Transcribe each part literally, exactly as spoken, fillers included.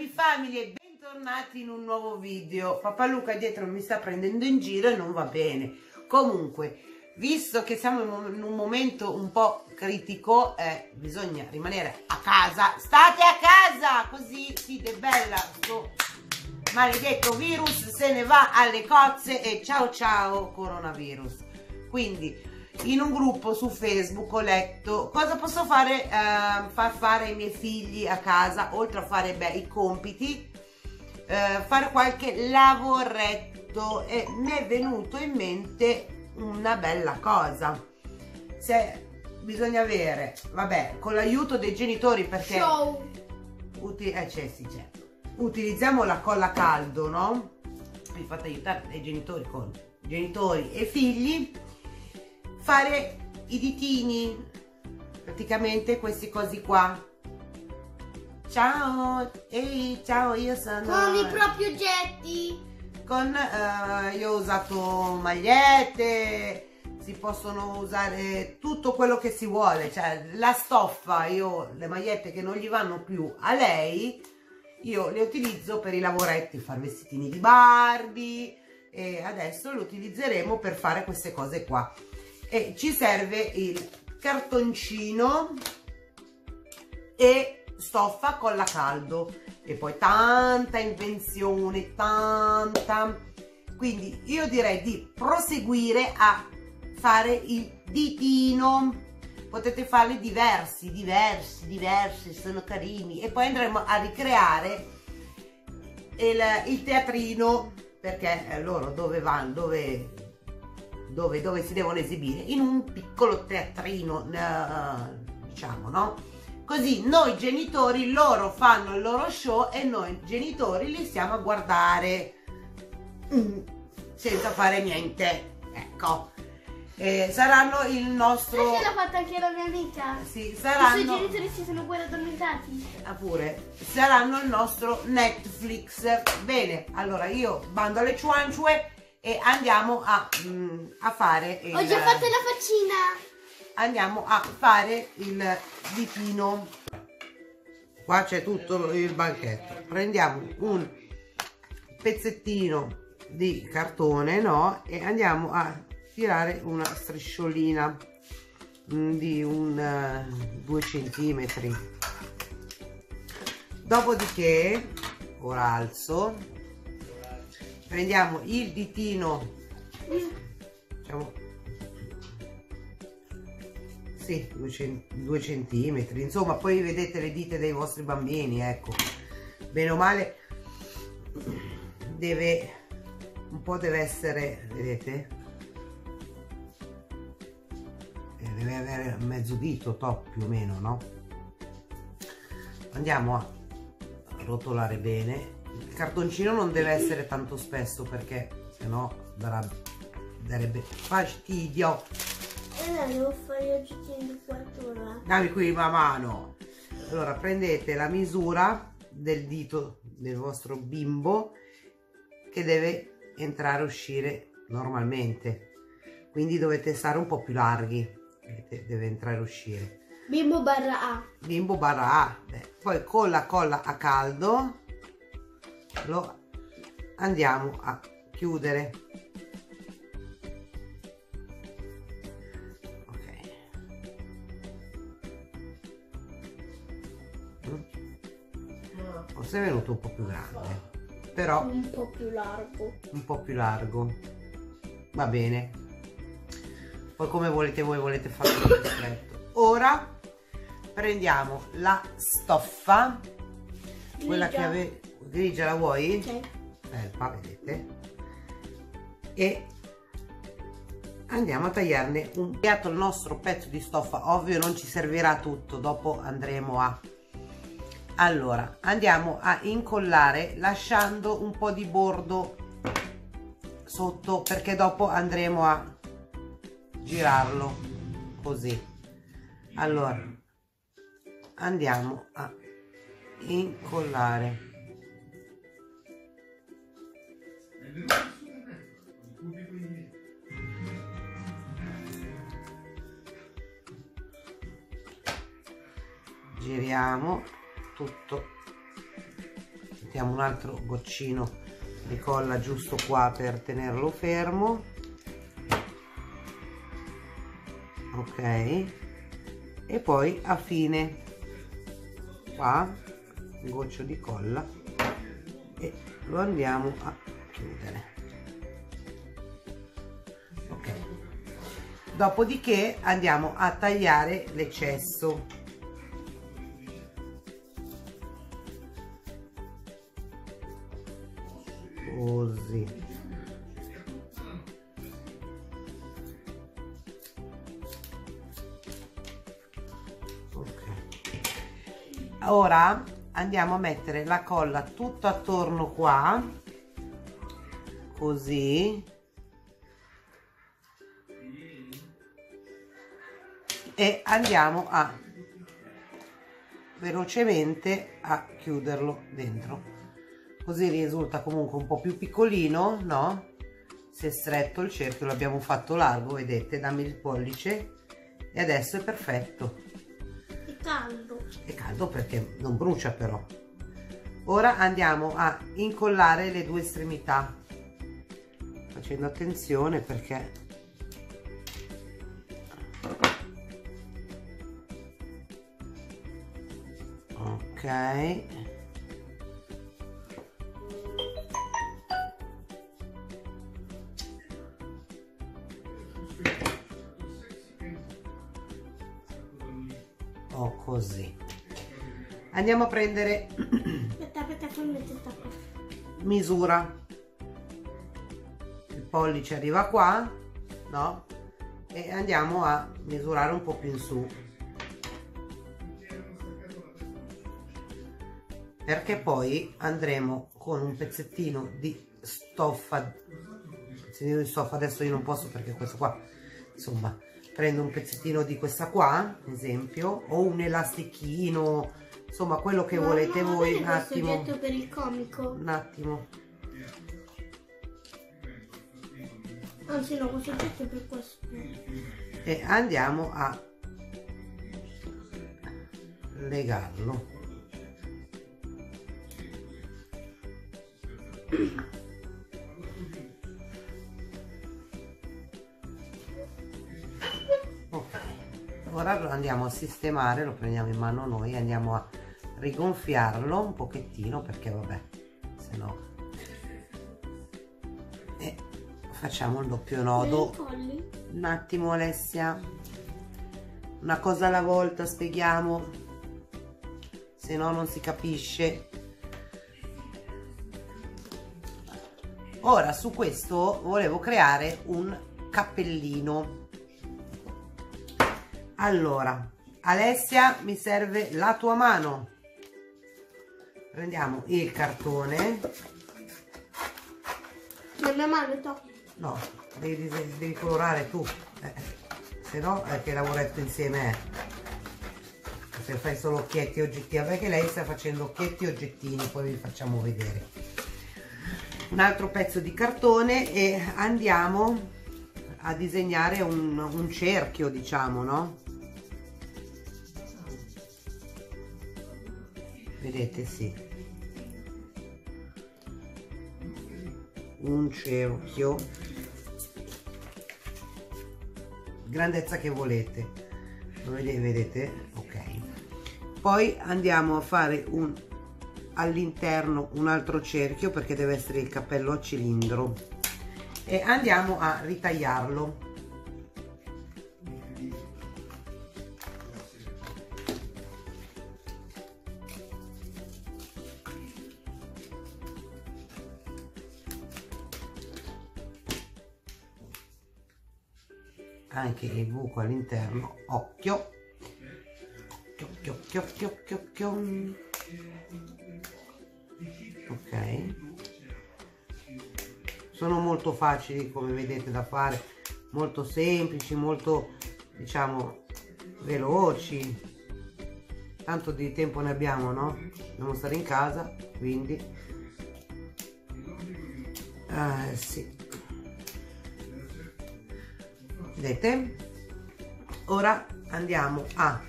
Baby Family e bentornati in un nuovo video. Papà Luca dietro mi sta prendendo in giro e non va bene. Comunque, visto che siamo in un momento un po' critico, eh, bisogna rimanere a casa. State a casa, così siete bella. Sto maledetto virus se ne va alle cozze e ciao ciao coronavirus. Quindi in un gruppo su Facebook ho letto cosa posso fare, eh, far fare ai miei figli a casa, oltre a fare beh, i compiti, eh, fare qualche lavoretto, e mi è venuto in mente una bella cosa. Se bisogna avere, vabbè, con l'aiuto dei genitori, perché Show. Uti eh, c'è, sì, c'è. Utilizziamo la colla caldo, no? Vi fate aiutare dai genitori, con genitori e figli, fare i ditini, praticamente questi cosi qua. Ciao, ehi, ciao, io sono... Con i propri oggetti. Con, uh, io ho usato magliette, si possono usare tutto quello che si vuole, cioè la stoffa, io le magliette che non gli vanno più a lei, io le utilizzo per i lavoretti, far vestitini di Barbie, e adesso lo utilizzeremo per fare queste cose qua. E ci serve il cartoncino e stoffa colla caldo e poi tanta invenzione, tanta. Quindi io direi di proseguire a fare il ditino. Potete farli diversi, diversi, diversi, sono carini, e poi andremo a ricreare il, il teatrino, perché loro dove vanno, dove Dove, dove si devono esibire, in un piccolo teatrino, diciamo, no? Così noi genitori, loro fanno il loro show e noi genitori li stiamo a guardare senza fare niente, ecco. Eh, saranno il nostro... Sì, l'ha fatta anche la mia amica. Sì, saranno... I suoi genitori si sono pure addormentati. Ah, pure. Saranno il nostro Netflix. Bene, allora io bando alle ciuanciue e andiamo a, mm, a fare il, ho già fatto la faccina, andiamo a fare il ditino. Qua c'è tutto il banchetto, prendiamo un pezzettino di cartone, no, e andiamo a tirare una strisciolina mm, di un uh, due centimetri, dopodiché ora alzo, prendiamo il ditino, diciamo, sì, due centimetri, insomma, poi vedete le dita dei vostri bambini, ecco, bene o male deve un po' deve essere, vedete, deve avere mezzo dito top più o meno, no? Andiamo a rotolare bene. Il cartoncino non deve essere tanto spesso, perché sennò darebbe fastidio. E la devo fare oggi ventiquattro ore. Dammi qui la mano. Allora prendete la misura del dito del vostro bimbo, che deve entrare e uscire normalmente. Quindi dovete stare un po' più larghi, deve entrare e uscire. Bimbo barra A. Bimbo barra A. Beh, poi con la colla a caldo lo andiamo a chiudere, ok, no. Forse è venuto un po' più grande, però un po' più largo, un po' più largo, va bene, poi come volete voi, volete farlo perfetto. Ora prendiamo la stoffa, quella che avete grigia, la vuoi? Okay. Felpa, vedete? E andiamo a tagliarne un piatto, il nostro pezzo di stoffa, ovvio non ci servirà tutto, dopo andremo a... Allora, andiamo a incollare lasciando un po' di bordo sotto, perché dopo andremo a girarlo così. Allora, andiamo a incollare. Giriamo tutto mettiamo un altro goccino di colla giusto qua per tenerlo fermo, ok, e poi a fine qua un goccio di colla e lo andiamo a chiudere, ok. Dopodiché andiamo a tagliare l'eccesso. Così. Ok. Ora andiamo a mettere la colla tutto attorno qua, così, e andiamo a velocemente a chiuderlo dentro. Così risulta comunque un po' più piccolino, no? Si è stretto il cerchio, l'abbiamo fatto largo, vedete? Dammi il pollice e adesso è perfetto. È caldo. È caldo perché non brucia però. Ora andiamo a incollare le due estremità, facendo attenzione perché... Ok. Così andiamo a prendere misura, il pollice arriva qua, no? E andiamo a misurare un po' più in su, perché poi andremo con un pezzettino di stoffa. Di stoffa adesso io non posso perché questo qua, insomma, prendo un pezzettino di questa qua, ad esempio, o un elastichino, insomma quello che no, volete no, voi. Un attimo, per il comico. Un attimo. Anzi no, questo oggetto è per questo. E andiamo a legarlo. Ora lo andiamo a sistemare, lo prendiamo in mano noi, andiamo a rigonfiarlo un pochettino perché vabbè, se no, e facciamo il doppio nodo. Un attimo Alessia, una cosa alla volta spieghiamo, se no non si capisce. Ora su questo volevo creare un cappellino. Allora, Alessia, mi serve la tua mano. Prendiamo il cartone. La mia mano è tocca. No, devi, devi, devi colorare tu. Eh, se no, è che lavoretto insieme è. Eh. Se fai solo occhietti e oggettini, perché lei sta facendo occhietti e oggettini, poi vi facciamo vedere. Un altro pezzo di cartone e andiamo a disegnare un, un cerchio, diciamo, no? Vedete, sì, un cerchio, grandezza che volete, vedete, ok. Poi andiamo a fare un all'interno un altro cerchio perché deve essere il cappello a cilindro e andiamo a ritagliarlo. Anche il buco all'interno, occhio, occhio, occhio, occhio, occhio, occhio, ok. Sono molto facili, come vedete, da fare, molto semplici, molto, diciamo, veloci. Tanto di tempo ne abbiamo, no? Dobbiamo stare in casa, quindi eh, sì. Vedete? Ora andiamo a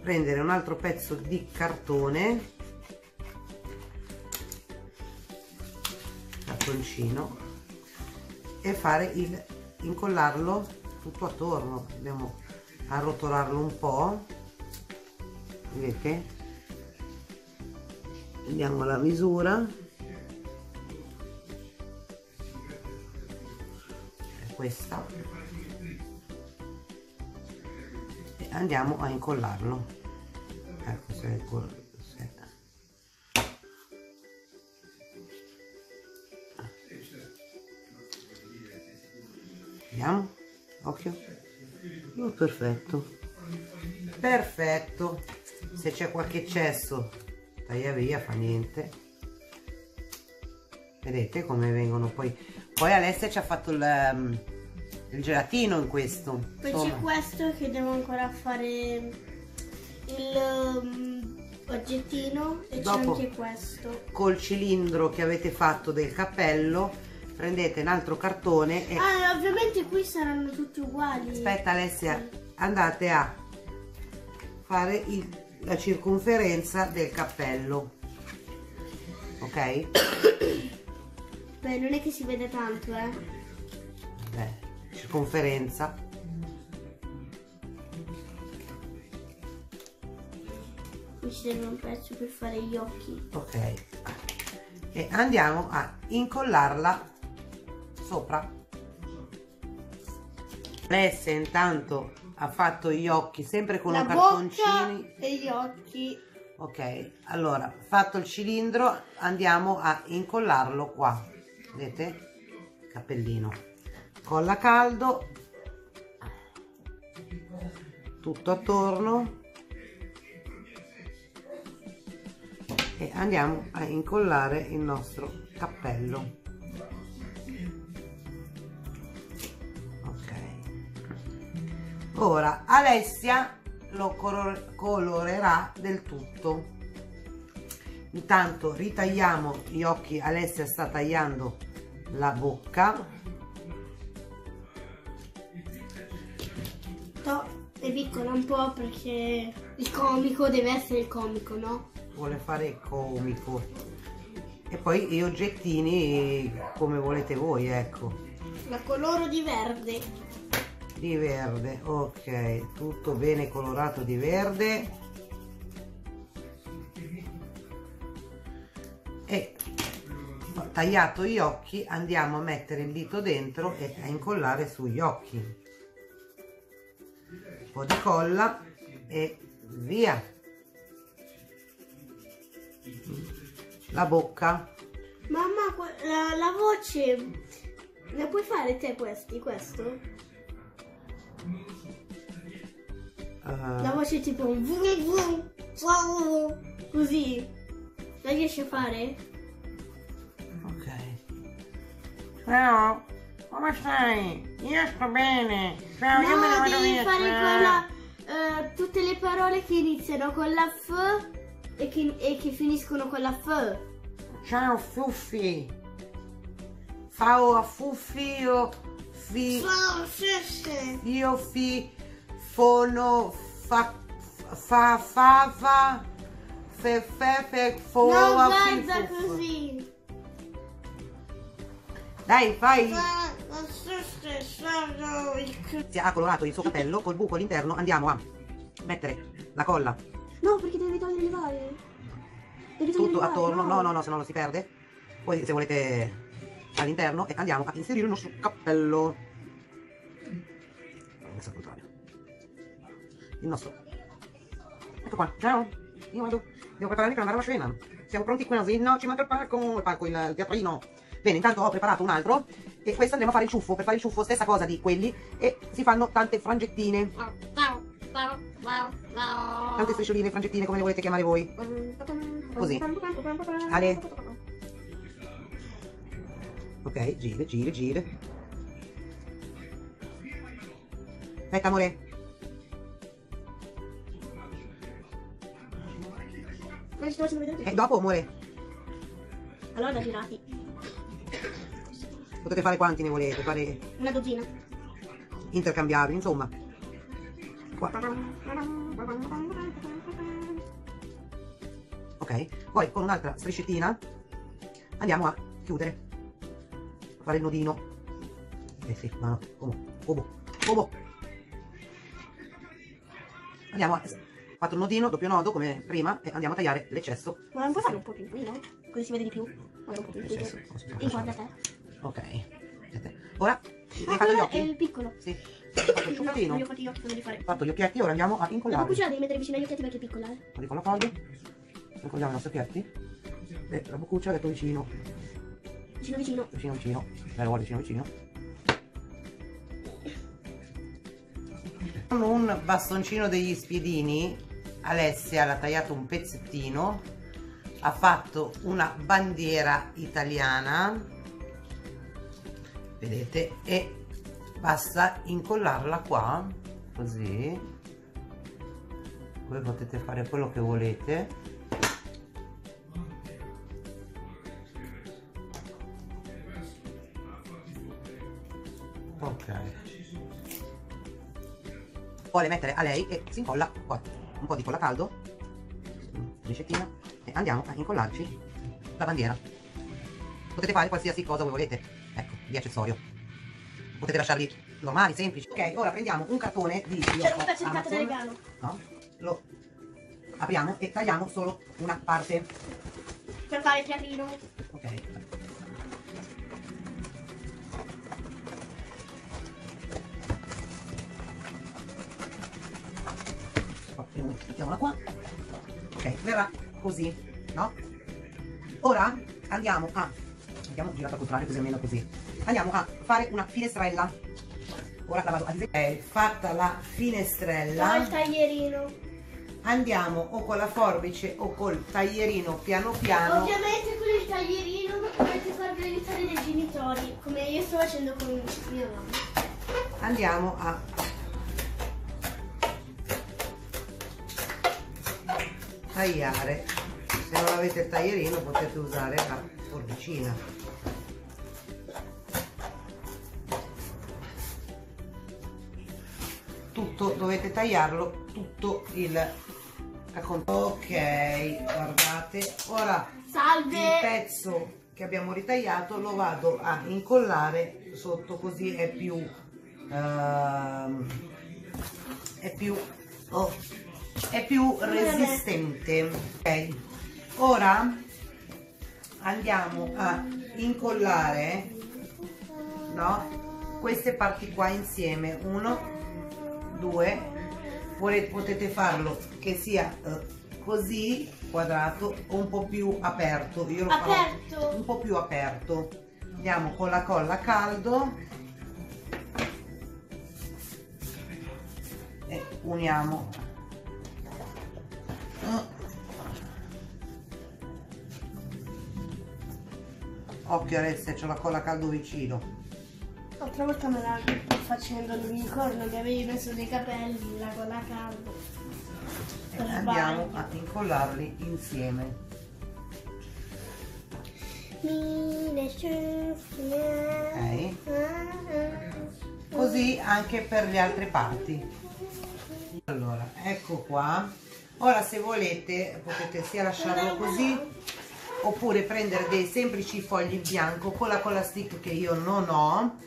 prendere un altro pezzo di cartone mattoncino e fare il incollarlo tutto attorno. Andiamo a rotolarlo un po', vedete, vediamo la misura, è questa, e andiamo a incollarlo. Ecco, se è col... vediamo, occhio, oh, perfetto, perfetto. Se c'è qualche eccesso taglia via, fa niente. Vedete come vengono poi. Poi Alessia ci ha fatto il, um, il gelatino in questo. Poi c'è questo che devo ancora fare il um, oggettino, e c'è anche questo col cilindro che avete fatto del cappello. Prendete un altro cartone e... Ah, ovviamente qui saranno tutti uguali. Aspetta Alessia, andate a fare il, la circonferenza del cappello, ok? Beh, non è che si vede tanto, eh? Beh, circonferenza. Qui ci serve un pezzo per fare gli occhi. Ok. E andiamo a incollarla sopra. Alessia intanto ha fatto gli occhi sempre con i cartoncini e gli occhi. Ok, allora fatto il cilindro andiamo a incollarlo qua, vedete, cappellino, colla caldo tutto attorno e andiamo a incollare il nostro cappello. Ora Alessia lo colorerà del tutto. Intanto ritagliamo gli occhi. Alessia sta tagliando la bocca. To è piccola un po' perché il comico deve essere il comico, no? Vuole fare il comico. E poi gli oggettini come volete voi, ecco. La coloro di verde. Di verde, ok, tutto bene colorato di verde. E ho tagliato gli occhi, andiamo a mettere il dito dentro e a incollare sugli occhi. Un po' di colla e via. La bocca. Mamma, la, la voce, la puoi fare te questi, questo? La voce tipo un così, la riesci a fare? Ok. Ciao, come stai? Io sto bene. Ciao, no, io me ne vado devi via. Fare quella, uh, tutte le parole che iniziano con la F e che, e che finiscono con la F. Ciao Fuffi. Ciao a Fuffi io fi. Ciao Fuffi. Io fi. Fono, fa, fa, fa, fa, fe, fe, fe, fo, no, guarda fi, fu, così. Dai, fai. Si ha colorato il suo cappello col buco all'interno, andiamo a mettere la colla. No, perché devi togliere le varie. Devi togliere tutto le varie, attorno, no, no, no, no, se no lo si perde. Poi se volete all'interno e andiamo a inserire il nostro cappello. Ho messo al contrario. Il nostro, ecco qua. Ciao, io vado, devo prepararmi per andare alla scena, siamo pronti quasi, no, ci manca il palco, il palco, il teatrino. Bene, intanto ho preparato un altro e questo andremo a fare il ciuffo. Per fare il ciuffo stessa cosa di quelli, e si fanno tante frangettine, tante striscioline, frangettine, come le volete chiamare voi, così. Ale, ok, gira, gira, gira, aspetta amore. E dopo, amore? Allora da girati. Potete fare quanti ne volete, fare... Una dozzina. Intercambiabili, insomma. Qua. Ok, poi con un'altra striscettina andiamo a chiudere. fare il nodino. Eh sì, ma no, come? Come? Come? Andiamo a... Fatto il nodino, doppio nodo come prima, e andiamo a tagliare l'eccesso. Ma non puoi fare un po' più pulino? Così si vede di più. Ma un po' più pulino. Guarda te. Ok. Ora... Ah, hai fatto gli occhi? È il piccolo. Sì. Ho fatto il ciucatino. No, fatto gli occhi, devo fare. Fatto gli occhietti, ora andiamo a incollare. La cucina devi mettere vicino agli occhietti perché è piccola, eh. Così con la foglia. Incolliamo i nostri occhietti. E la boccuccia detto vicino. Vicino vicino. Vicino vicino. Bello, guarda, vicino vicino. Con un bastoncino degli spiedini, Alessia l'ha tagliato un pezzettino, ha fatto una bandiera italiana. Vedete, e basta incollarla qua, così. Voi potete fare quello che volete. Ok. Vuole mettere a lei e si incolla qua. Un po' di colla caldo, ricettina, e andiamo a incollarci la bandiera. Potete fare qualsiasi cosa voi volete. Di accessorio potete lasciarli normali, semplici. Ok, ora prendiamo un cartone di c'era un pezzettato da regalo, no? Lo apriamo e tagliamo solo una parte per fare il piattino. Ok, mettiamola qua. Ok, verrà così, no? Ora andiamo a abbiamo girato al contrario così almeno così andiamo a fare una finestrella. Ora la vado a disegnare. Ok, fatta la finestrella, con il taglierino andiamo o con la forbice o col taglierino piano piano. Ovviamente con il taglierino dovete farvi aiutare dai genitori, come io sto facendo con mio nonno. Andiamo a tagliare. Se non avete il taglierino potete usare la forbicina. Tutto, dovete tagliarlo tutto il racconto. Ok, guardate, ora salve. Il pezzo che abbiamo ritagliato lo vado a incollare sotto, così è più uh, è più oh, è più resistente. Ok, ora andiamo a incollare, no, queste parti qua insieme. Uno, due, potete farlo che sia uh, così quadrato o un po' più aperto. Io lo aperto. Farò un po' più aperto. Andiamo con la colla a caldo e uniamo. Occhio Alessia, c'ho la colla a caldo vicino. L'altra volta me la facendo l'unicorno che avevi messo nei capelli, la colla a caldo. E andiamo a incollarli insieme. Okay. Così anche per le altre parti. Allora, ecco qua. Ora se volete potete sia lasciarlo così oppure prendere dei semplici fogli in bianco con la colla stick che io non ho.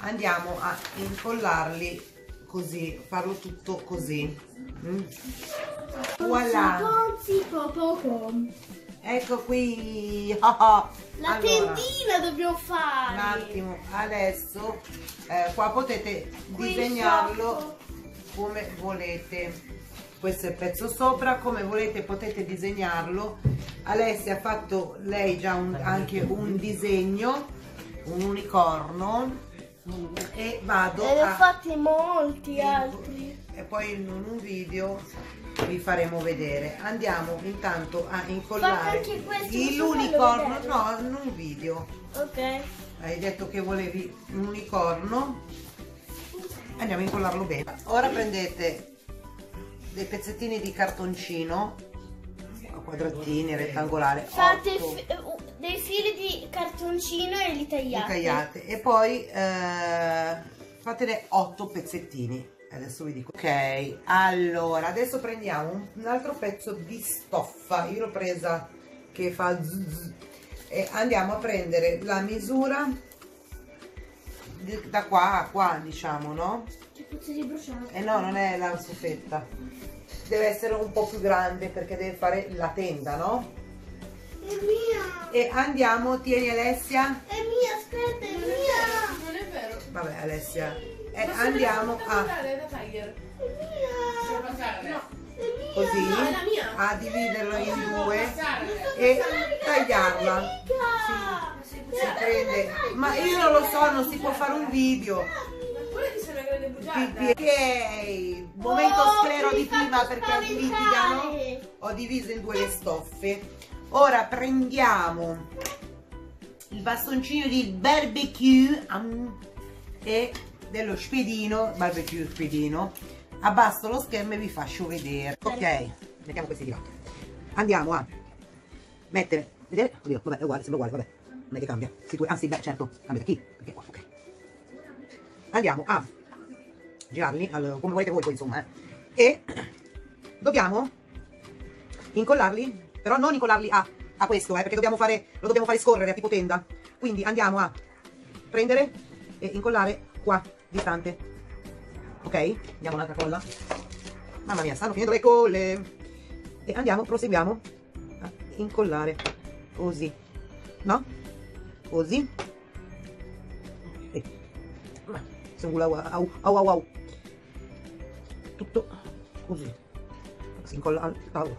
Andiamo a incollarli così, farlo tutto così. Mm. Voilà! Ecco qui! Oh, oh. La allora, tendina dobbiamo fare! Un attimo, adesso eh, qua potete qui disegnarlo come volete. Questo è il pezzo sopra, come volete potete disegnarlo. Alessia ha fatto lei già un, anche un disegno, un unicorno. E vado e ne ho fatti molti altri e poi in un video vi faremo vedere. Andiamo intanto a incollare l'unicorno. No, in un video. Ok, hai detto che volevi un unicorno, andiamo a incollarlo bene. Ora prendete dei pezzettini di cartoncino a quadratini, rettangolare, dei fili di cartoncino e li tagliate, li tagliate. E poi eh, fatene otto pezzettini. Adesso vi dico. Ok, allora adesso prendiamo un, un altro pezzo di stoffa. Io l'ho presa che fa zzz, zzz, e andiamo a prendere la misura da qua a qua, diciamo, no? Che puzza di bruciato. Eh no, non è la staffetta. Deve essere un po' più grande perché deve fare la tenda, no? È mia. E andiamo, tieni Alessia. È mia, aspetta, è mia. Non è vero. Vabbè Alessia. Eh, andiamo a... così, a dividerlo in due e tagliarla. Si, si prende, ma io non lo so, non si può fare un video. Ok, momento sclero di prima perché litigano. Ho diviso in due le stoffe. Ora prendiamo il bastoncino di barbecue e dello spiedino, barbecue spiedino. Abbasso lo schermo e vi faccio vedere. Ok, mettiamo questi di qua. Andiamo a mettere, vedete? Oddio, vabbè, è uguale, sembra uguale, vabbè. Non è che cambia. Anzi, beh, certo, cambia da chi? Perché qua, ok. Andiamo a girarli, allora, come volete voi poi, insomma, eh. E dobbiamo incollarli, però non incollarli a, a questo, eh, perché dobbiamo fare, lo dobbiamo fare scorrere a tipo tenda. Quindi andiamo a prendere e incollare qua, distante. Ok, andiamo un'altra colla. Mamma mia, stanno finendo le colle. E andiamo, proseguiamo a incollare così, no? Così. E au au au au. Tutto così. Si incolla al tavolo.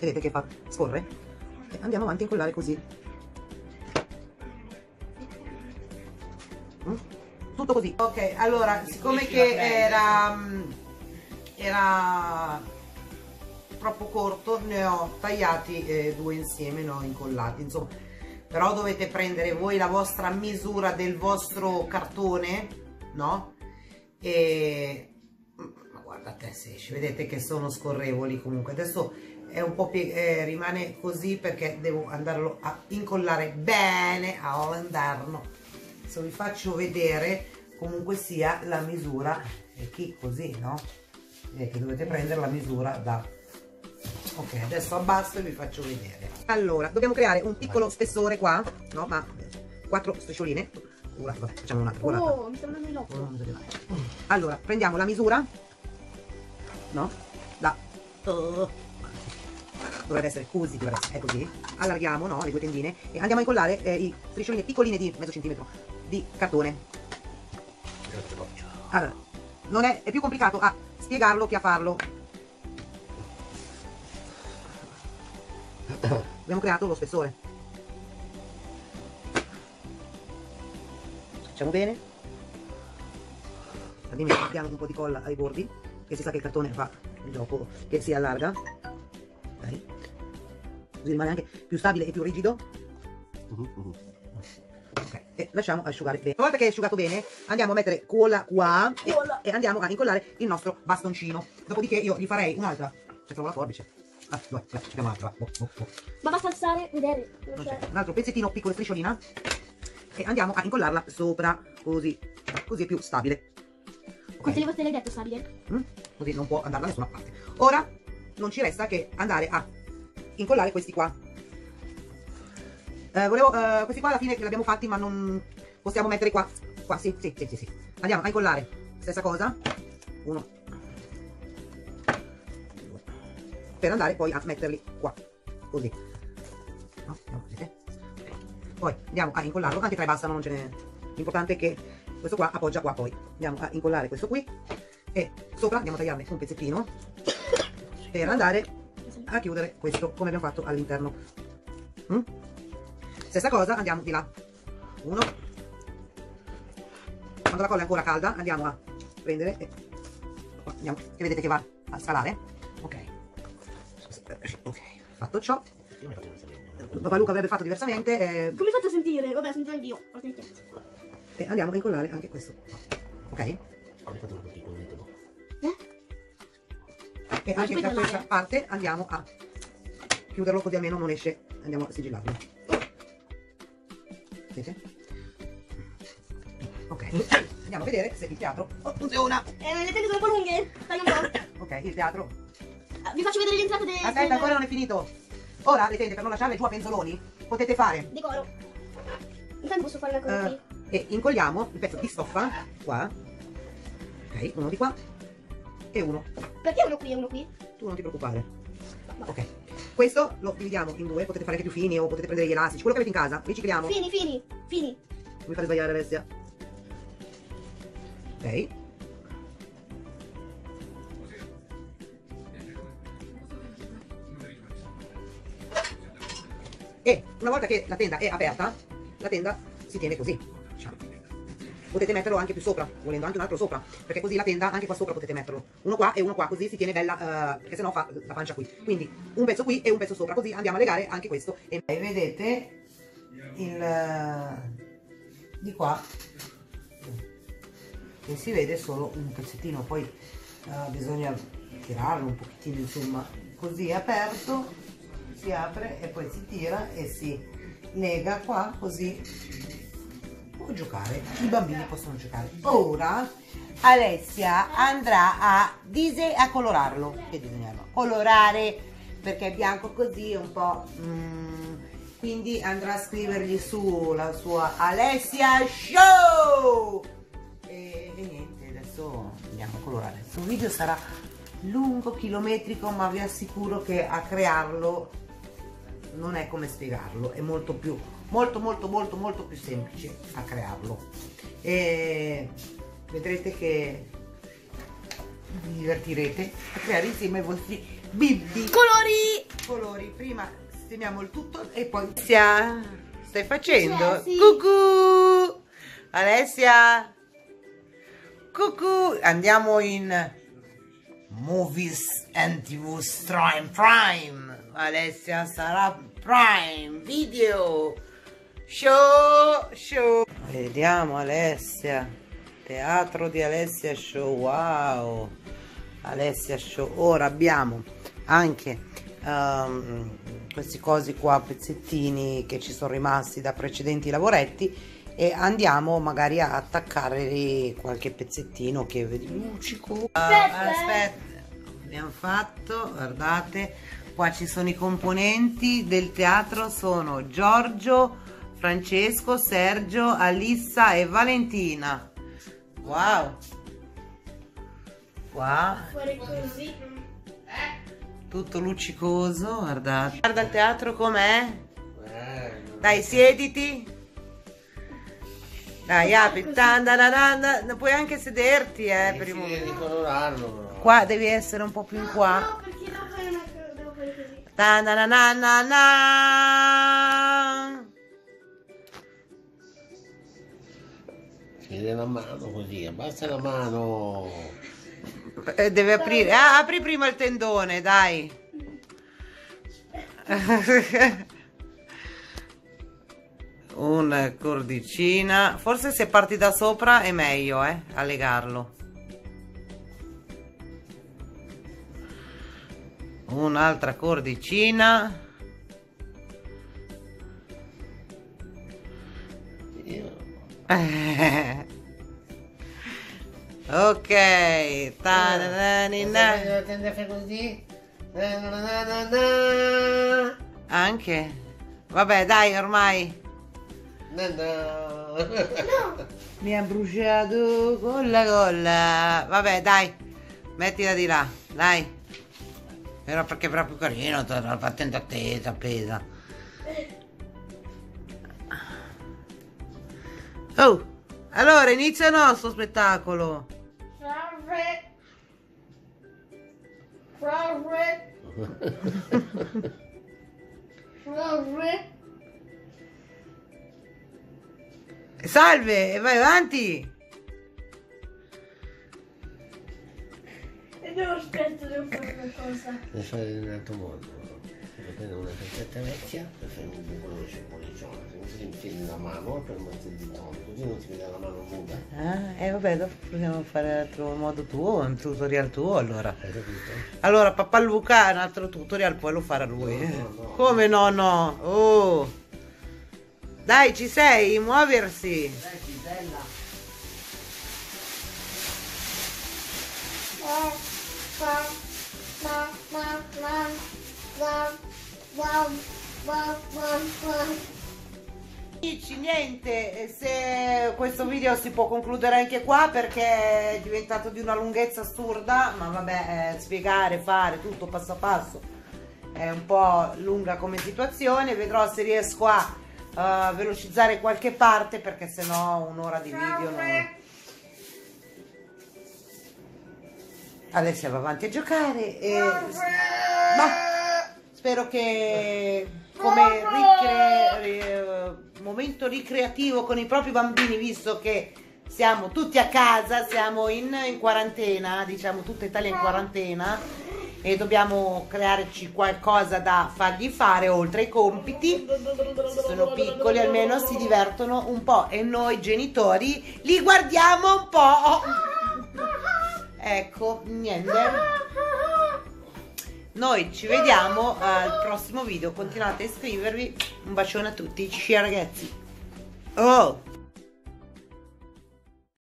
Vedete che fa? Scorre. E andiamo avanti a incollare così. Mm? Tutto così. Ok, allora, siccome che era era troppo corto, ne ho tagliati eh, due insieme, ne ho incollati, insomma. Però dovete prendere voi la vostra misura del vostro cartone, no? E ma guardate se esce, vedete che sono scorrevoli comunque. Adesso è un po' eh, rimane così perché devo andarlo a incollare bene all'interno. Adesso vi faccio vedere comunque sia la misura, e chi così, no? Vedete, dovete prendere la misura da... Ok, adesso abbasso e vi faccio vedere. Allora, dobbiamo creare un piccolo spessore qua, no? Ma quattro striscioline. Ora, vabbè, facciamo un'altra. Oh, mi sembra milocco. Allora, prendiamo la misura, no? Da... dovrebbe essere così, dovrebbe essere, è così. Allarghiamo, no? Le due tendine e andiamo a incollare eh, i striscioline piccoline di mezzo centimetro di cartone. Allora, non è, è più complicato a spiegarlo che a farlo. Abbiamo creato lo spessore, facciamo bene, mettiamo un po' di colla ai bordi, che si sa che il cartone fa il gioco, che si allarga, okay. Così rimane anche più stabile e più rigido. Okay. E lasciamo asciugare bene. Una volta che è asciugato bene, andiamo a mettere colla qua e, e andiamo a incollare il nostro bastoncino. Dopodiché io gli farei un'altra. C'è trovo la forbice. Ah, dove? C'è un'altra. Oh, oh, oh. Ma basta alzare, vedere. Un altro pezzettino, piccola strisciolina. E andiamo a incollarla sopra, così. Così è più stabile. Okay. Quante volte l'hai detto stabile? Mm? Così non può andare da nessuna parte. Ora non ci resta che andare a incollare questi qua. Eh, volevo, eh, questi qua alla fine che li abbiamo fatti, ma non possiamo mettere qua, qua, sì, sì, sì, sì, sì. Andiamo a incollare, stessa cosa, uno, due, per andare poi a metterli qua, così, no, no, vedete? Poi andiamo a incollarlo, anche tre bastano, non ce n'è, l'importante è che questo qua appoggia qua poi, andiamo a incollare questo qui, e sopra andiamo a tagliarne un pezzettino, per andare a chiudere questo, come abbiamo fatto all'interno. Mm? Stessa cosa, andiamo di là, uno, quando la colla è ancora calda andiamo a prendere e, andiamo, e vedete che va a scalare, ok, ok, fatto ciò, papà Luca avrebbe fatto diversamente, eh... come faccio a sentire? Vabbè, sento anch'io, e andiamo a incollare anche questo, ok? Eh? E anche da questa parte andiamo a chiuderlo così almeno non esce, andiamo a sigillarlo. Ok, andiamo a vedere se il teatro funziona. Eh, le tende sono un po' lunghe, taglio un po'. Ok, il teatro. Ah, vi faccio vedere l'entrata del... Aspetta, del... ancora non è finito. Ora le tende, per non lasciarle giù a penzoloni, potete fare decoro. Intanto posso fare una cosa uh, qui. E incolliamo il pezzo di stoffa qua. Ok, uno di qua e uno. Perché uno qui e uno qui? Tu non ti preoccupare. No. Ok. Questo lo dividiamo in due, potete fare anche più fini o potete prendere gli elastici, quello che avete in casa, ricicliamo. Fini, fini, fini. Non mi fate sbagliare, bestia. Ok. E una volta che la tenda è aperta, la tenda si tiene così, diciamo. Potete metterlo anche più sopra, volendo anche un altro sopra, perché così la tenda anche qua sopra potete metterlo, uno qua e uno qua, così si tiene bella, uh, perché sennò fa la pancia qui, quindi un pezzo qui e un pezzo sopra, così andiamo a legare anche questo. E vedete il uh, di qua che si vede solo un pezzettino, poi uh, bisogna tirarlo un pochettino, insomma, così è aperto, si apre e poi si tira e si lega qua, così può giocare, i bambini possono giocare. Ora Alessia andrà a, dise a colorarlo, che disegnarlo, colorare, perché è bianco così è un po' mm, quindi andrà a scrivergli su la sua Alessia Show e, e niente, adesso andiamo a colorare. Questo video sarà lungo, chilometrico, ma vi assicuro che a crearlo non è come spiegarlo, è molto più molto molto molto molto più semplice a crearlo, e vedrete che vi divertirete a creare insieme i vostri bimbi. Colori, colori, prima sistemiamo il tutto e poi Alessia, stai facendo? Sì, sì. Cucù Alessia, cucù, andiamo in Movies and tivù Prime Prime. Alessia sarà Prime Video Show Show. Vediamo Alessia, teatro di Alessia Show. Wow, Alessia Show. Ora abbiamo anche um, questi cosi qua, pezzettini che ci sono rimasti da precedenti lavoretti, e andiamo magari a attaccare qualche pezzettino che luccico. Aspetta, aspetta, abbiamo fatto, guardate qua, ci sono i componenti del teatro, sono Giorgio, Francesco, Sergio, Alissa e Valentina. Wow, qua tutto luccicoso, guardate, guarda il teatro com'è. Dai, siediti, dai, apri, tanda, tanda, tanda. Puoi anche sederti, eh, per il momento. Qua devi essere un po' più in qua. No, no, perché devo fare una cosa, devo fare così. Tanda, na, na, na, na. Si vede la mano così, abbassa la mano. Eh, deve aprire, ah, apri prima il tendone, dai. Una cordicina, forse se parti da sopra è meglio, eh, a legarlo. Un'altra cordicina. Ok, anche vabbè, dai, ormai. No, no. No. Mi ha bruciato con la colla. Vabbè, dai, mettila di là, dai. Però perché è proprio carino, attento a te, appesa. Oh, allora inizia il nostro spettacolo. Salve, e vai avanti. E devo aspettare un po' qualcosa. Le storie di un altro mondo. Per prendere una cassetta vecchia, per fare un buco di pollicione, se mi fili la mano per mettere il ditone, così non ti vede la mano nuda. Ah, e vabbè, dopo possiamo fare altro modo tuo, un tutorial tuo, allora. Hai capito? Allora, papà Luca ha un altro tutorial, poi lo farà lui. No, no, no. Come no, no? Oh! Dai, ci sei, muoversi! Dai, bella! Amici, niente, se questo video si può concludere anche qua perché è diventato di una lunghezza assurda, ma vabbè, eh, spiegare, fare tutto passo a passo è un po' lunga come situazione. Vedrò se riesco a uh, velocizzare qualche parte, perché sennò un'ora di video non... Alessia va avanti a giocare e... Ma spero che come ricre... momento ricreativo con i propri bambini, visto che siamo tutti a casa, siamo in, in quarantena, diciamo tutta Italia in quarantena, e dobbiamo crearci qualcosa da fargli fare oltre ai compiti. Se sono piccoli almeno si divertono un po' e noi genitori li guardiamo un po'. Ecco, niente, noi ci vediamo al prossimo video, continuate a iscrivervi, un bacione a tutti, ciao ragazzi. Oh!